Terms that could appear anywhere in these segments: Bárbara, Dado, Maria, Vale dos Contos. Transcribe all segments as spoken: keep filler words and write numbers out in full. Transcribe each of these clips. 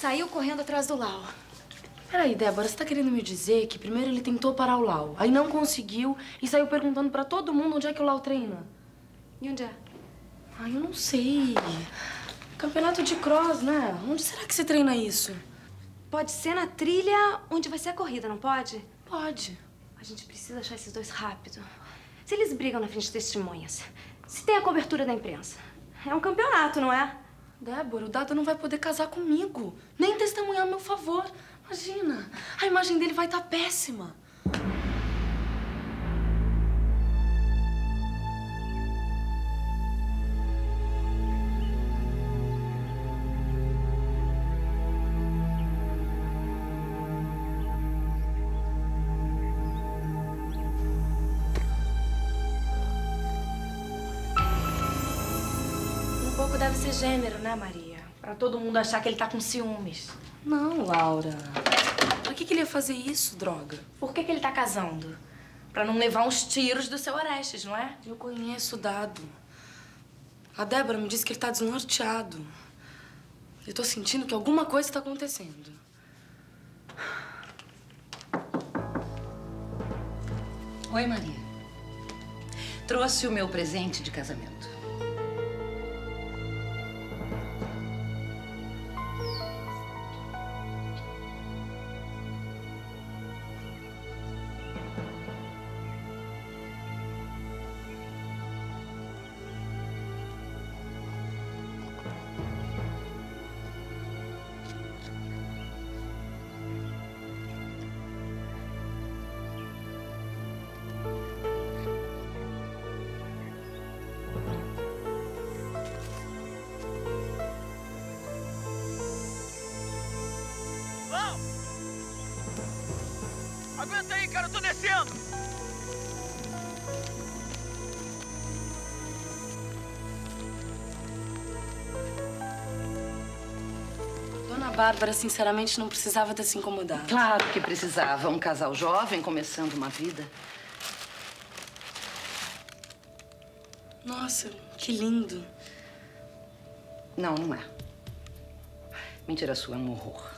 saiu correndo atrás do Lau. Peraí, Débora, você tá querendo me dizer que primeiro ele tentou parar o Lau, aí não conseguiu e saiu perguntando pra todo mundo onde é que o Lau treina? E onde é? Ah, eu não sei. Campeonato de cross, né? Onde será que se treina isso? Pode ser na trilha onde vai ser a corrida, não pode? Pode. A gente precisa achar esses dois rápido. Se eles brigam na frente de testemunhas, se tem a cobertura da imprensa, é um campeonato, não é? Débora, o Dado não vai poder casar comigo, nem testemunhar a meu favor. Imagina, a imagem dele vai estar péssima. Deve ser gênero, né, Maria? Pra todo mundo achar que ele tá com ciúmes. Não, Laura. Pra que que ele ia fazer isso, droga? Por que que ele tá casando? Pra não levar uns tiros do seu Orestes, não é? Eu conheço o Dado. A Débora me disse que ele tá desnorteado. Eu tô sentindo que alguma coisa tá acontecendo. Oi, Maria. Trouxe o meu presente de casamento. Aguenta aí, cara, eu tô descendo! Dona Bárbara, sinceramente, não precisava ter se incomodado. Claro que precisava. Um casal jovem começando uma vida. Nossa, que lindo. Não, não é. Mentira sua, é um horror.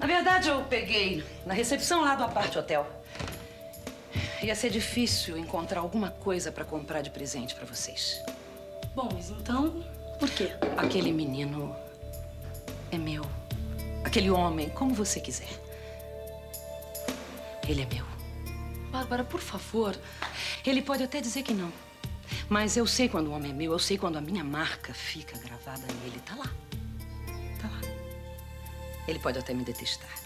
Na verdade, eu peguei na recepção lá do Aparte Hotel. Ia ser difícil encontrar alguma coisa pra comprar de presente pra vocês. Bom, mas então, por quê? Aquele menino é meu. Aquele homem, como você quiser. Ele é meu. Bárbara, por favor. Ele pode até dizer que não. Mas eu sei quando o homem é meu, eu sei quando a minha marca fica gravada nele. Tá lá. Tá lá. Ele pode até me detestar.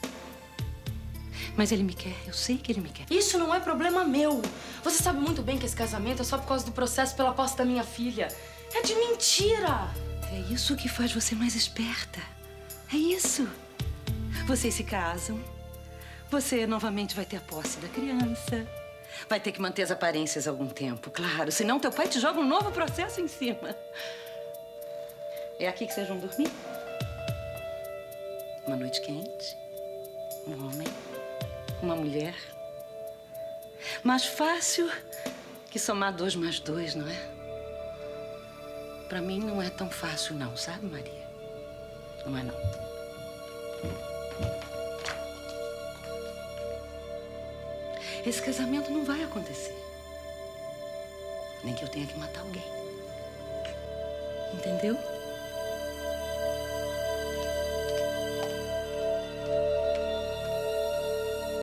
Mas ele me quer, eu sei que ele me quer. Isso não é problema meu. Você sabe muito bem que esse casamento é só por causa do processo pela posse da minha filha. É de mentira! É isso que faz você mais esperta. É isso. Vocês se casam. Você novamente vai ter a posse da criança. Vai ter que manter as aparências algum tempo, claro. Senão teu pai te joga um novo processo em cima. É aqui que vocês vão dormir? Uma noite quente, um homem, uma mulher. Mais fácil que somar dois mais dois, não é? Pra mim não é tão fácil não, sabe, Maria? Não é não. Esse casamento não vai acontecer. Nem que eu tenha que matar alguém. Entendeu?